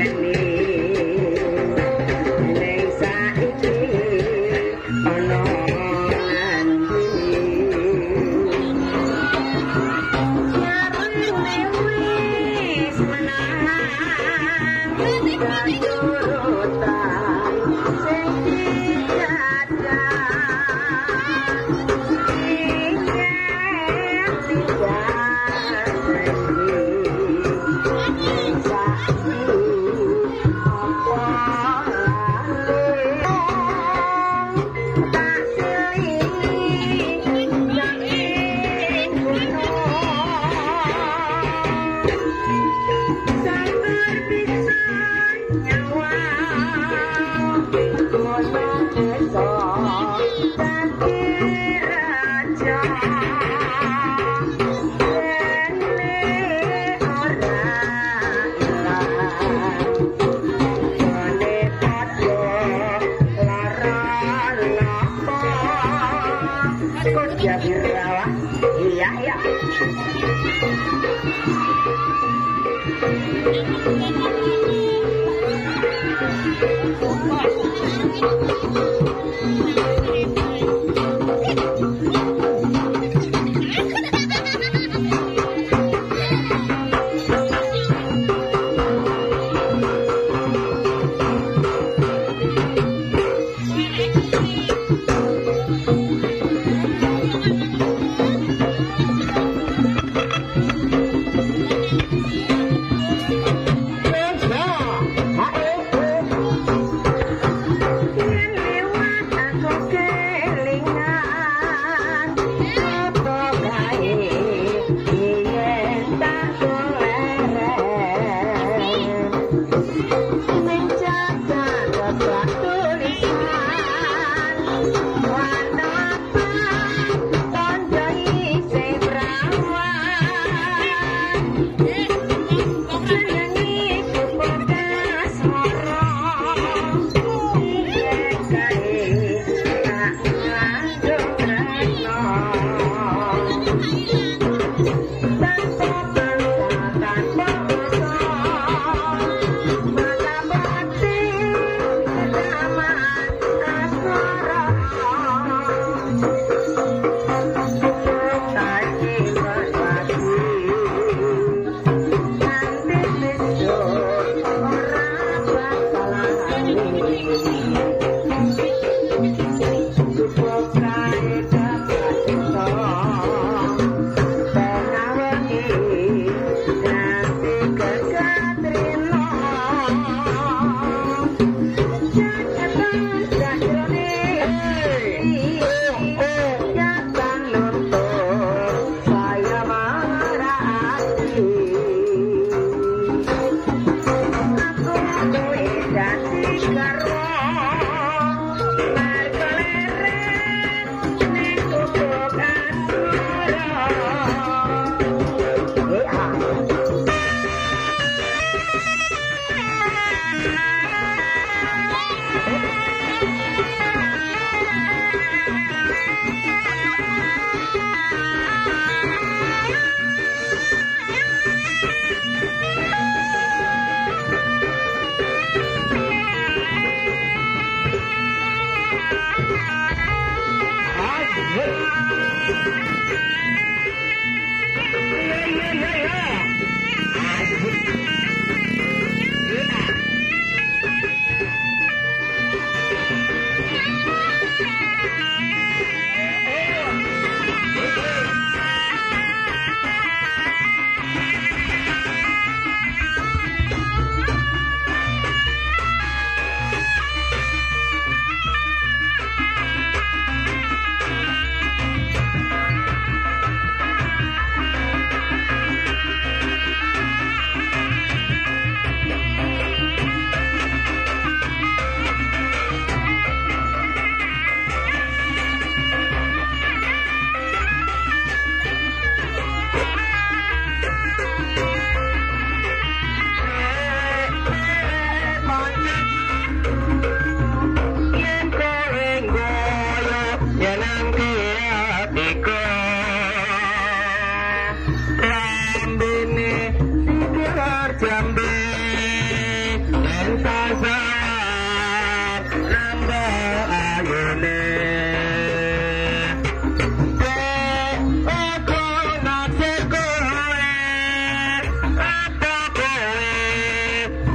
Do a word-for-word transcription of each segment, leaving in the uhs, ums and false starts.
Bye.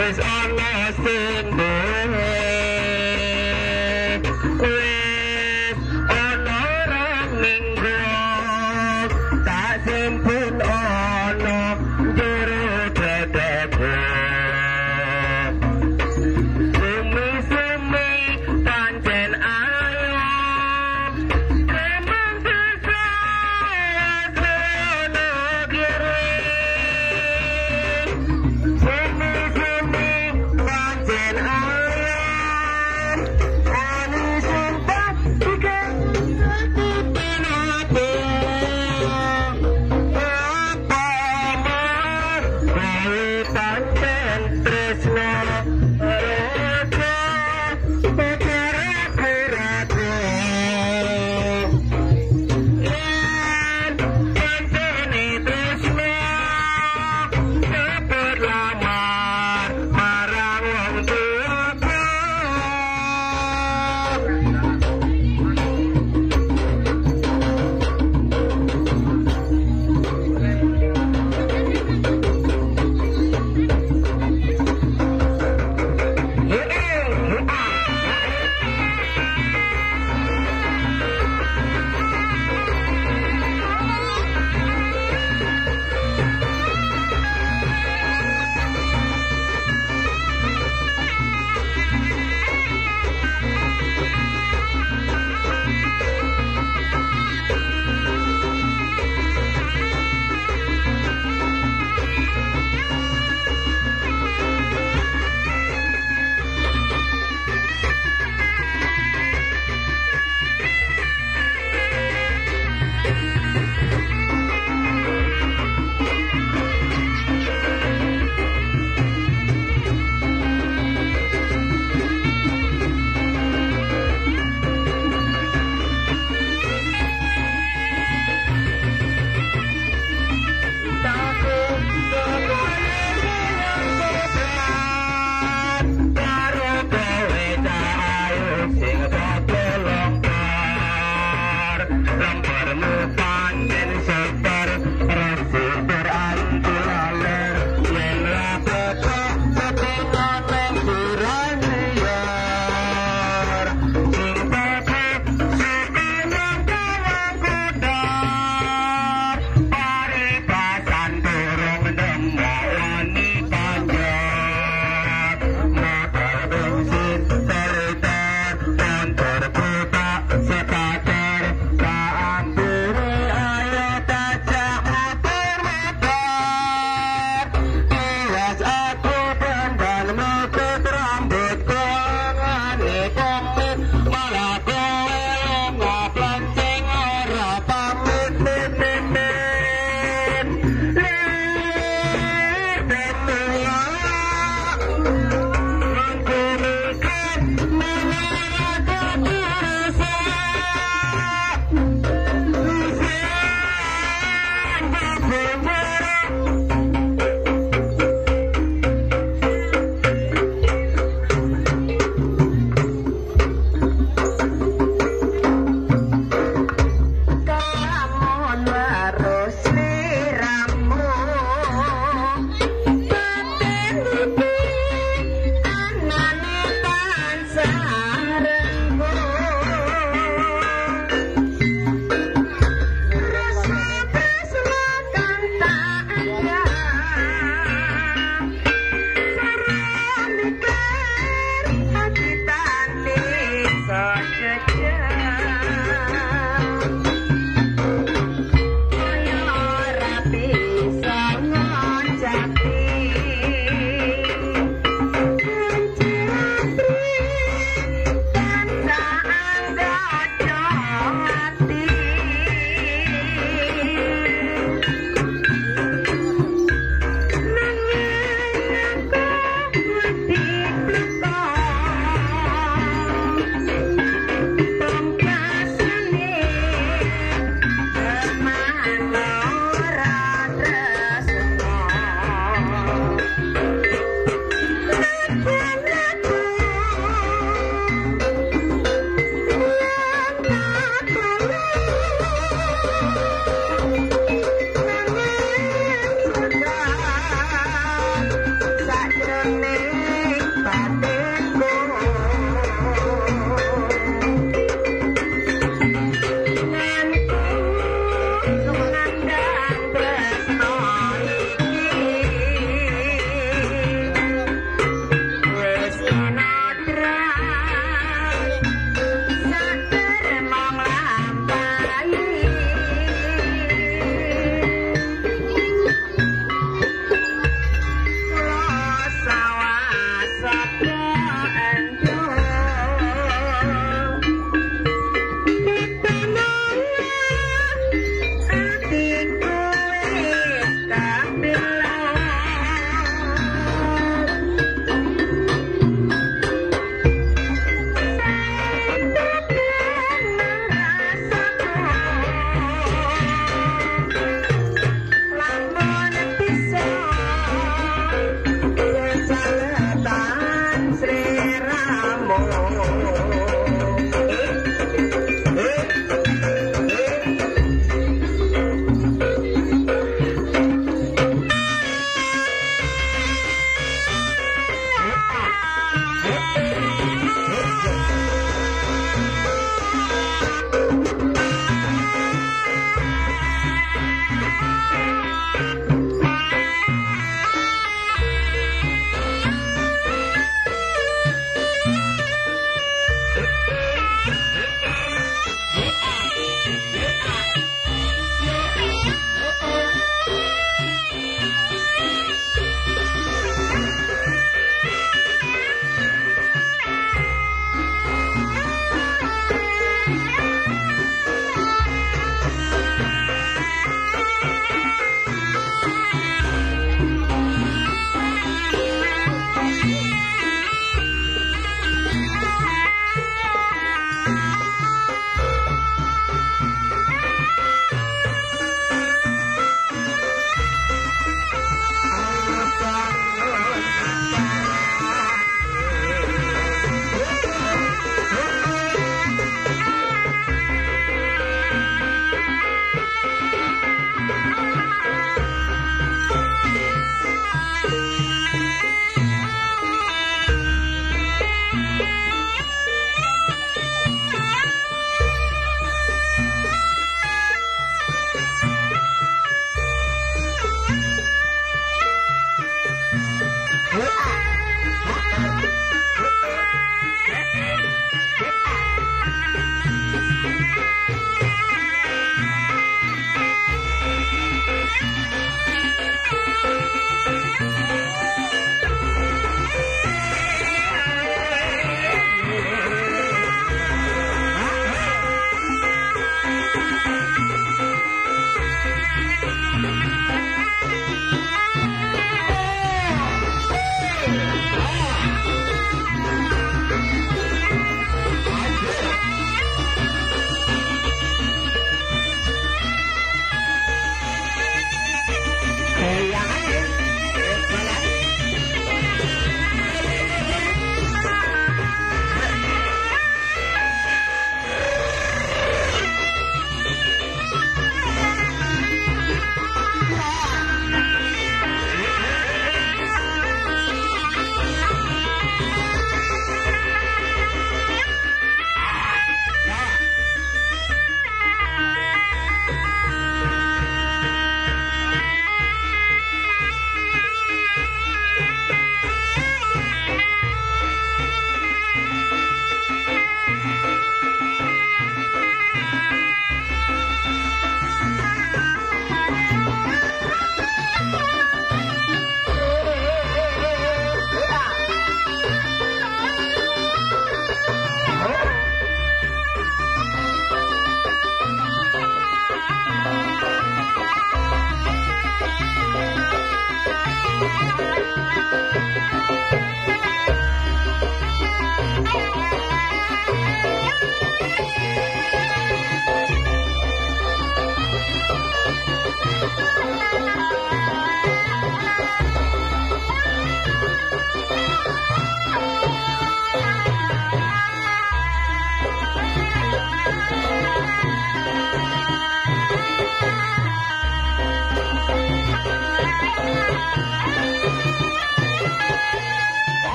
is all lost in vain. With honor and glory, that simple honor, Guru Pratap. Sumi Sumi Tanjan Ayam, Kaman Tisayas Lono Giri.